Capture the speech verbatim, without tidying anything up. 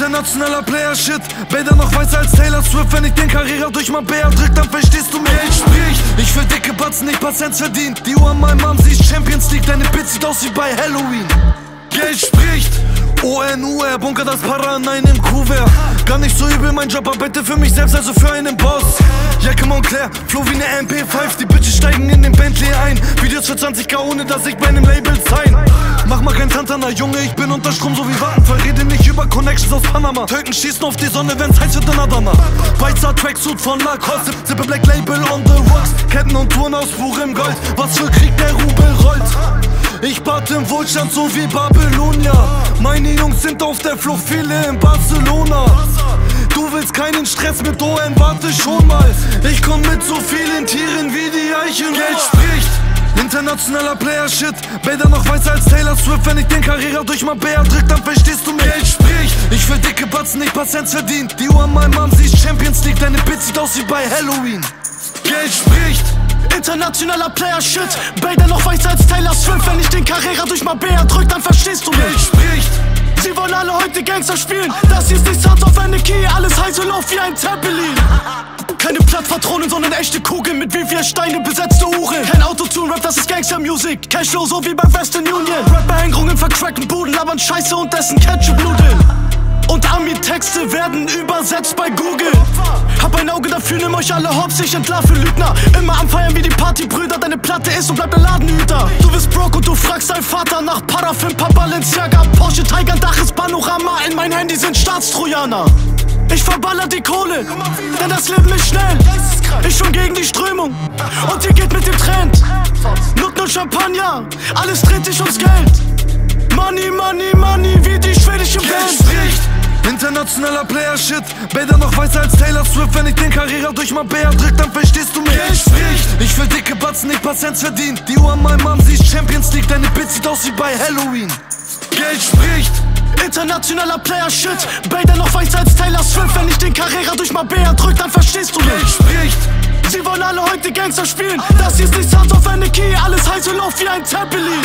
internationaler Player-Shit. Bader noch weißer als Taylor Swift. Wenn ich den Karriere durch mein Bär drück, dann verstehst du mich. Ey, ich sprich, ich will dicke Batzen, nicht paar Cent verdienen. Die Uhr an meinem Arm, sie ist Champions League. Deine Bitch sieht aus wie bei Halloween. Geld spricht, O N U R, Bunker das Para, nein im Kuvert. Gar nicht so übel mein Job, arbeite für mich selbst, also für einen Boss. Jacke Montclair, Flow wie ne M P fünf, die Bitches steigen in den Bentley ein. Videos für zwanzigtausend, ohne dass ich bei nem Label sein. Mach mal kein Santana, Junge, ich bin unter Strom, so wie Wattenfall. Rede nicht über Connections aus Panama. Türken schießen auf die Sonne, wenn's heiß wird in Adama. Weißer Tracksuit von Narcos, Zippe Black Label on the rocks. Ketten und Touren aus purem Gold, was für Krieg der Rubel rollt. Ich bat im Wohlstand, so wie Babylonia. Meine Jungs sind auf der Flucht, viele in Barcelona. Du willst keinen Stress mit O N, warte schon mal. Ich komm mit so vielen Tieren wie die Eichen. Geld spricht, internationaler Player-Shit. Bader noch weißer als Taylor Swift. Wenn ich den Karriere durch mein Bär drück, dann verstehst du mich. Geld spricht, ich will dicke Batzen, nicht paar Cent verdienen. Die Uhr an meinem Arm, sie ist Champions League. Deine Bitch sieht aus wie bei Halloween. Geld spricht, internationaler Player-Shit. Bader noch weißer als Taylor Swift. Wenn ich den Carrera durch Mabea drück, dann verstehst du mich. Geld spricht, sie wollen alle heute Gangster spielen. Das hier ist nichts Hartz auf eine Kie, alles heiß und auf wie ein Zeppelin. Keine Plattpatronen, sondern echte Kugeln mit wie vier Steine besetzte Uhren. Kein Autotune, Rap, das ist Gangster-Music. Cashflow, so wie bei Western Union. Rap-Behängerungen vercracken Buden, labern Scheiße und essen Ketchup-Nudeln. Und Ami-Texte werden übersetzt bei Google. Hab ein Auge dafür, nimm euch alle hops, ich entlarve Lügner. Immer am Feiern wie die Partybrüder, deine Platte ist und bleibt der Ladenhüter. Du bist broke und du fragst deinen Vater nach Paraffin, Balenciaga, Porsche, Tiger, Dach ist Panorama. In mein Handy sind Staatstrojaner. Ich verballer die Kohle, denn das Leben ist schnell. Ich schon gegen die Strömung und ihr geht mit dem Trend. Nut nur Champagner, alles dreht sich ums Geld. Money, Money, Money, wie die schwedische Welt. Internationaler Player-Shit, Bader noch weißer als Taylor Swift. Wenn ich den Carrera durch mein Bär drück, dann verstehst du mich. Geld spricht, ich will dicke Batzen, nicht paar Cent verdienen. Die Uhr an meinem Arm, sie ist Champions League. Deine Bitch sieht aus wie bei Halloween. Geld spricht, internationaler Player-Shit. Bader noch weißer als Taylor Swift. Wenn ich den Carrera durch mein Bär drück, dann verstehst du mich. Geld spricht, sie wollen alle heute Gangster spielen. Das hier ist nichts Hartz auf eine Kie, alles heiß und auf wie ein Zeppelin.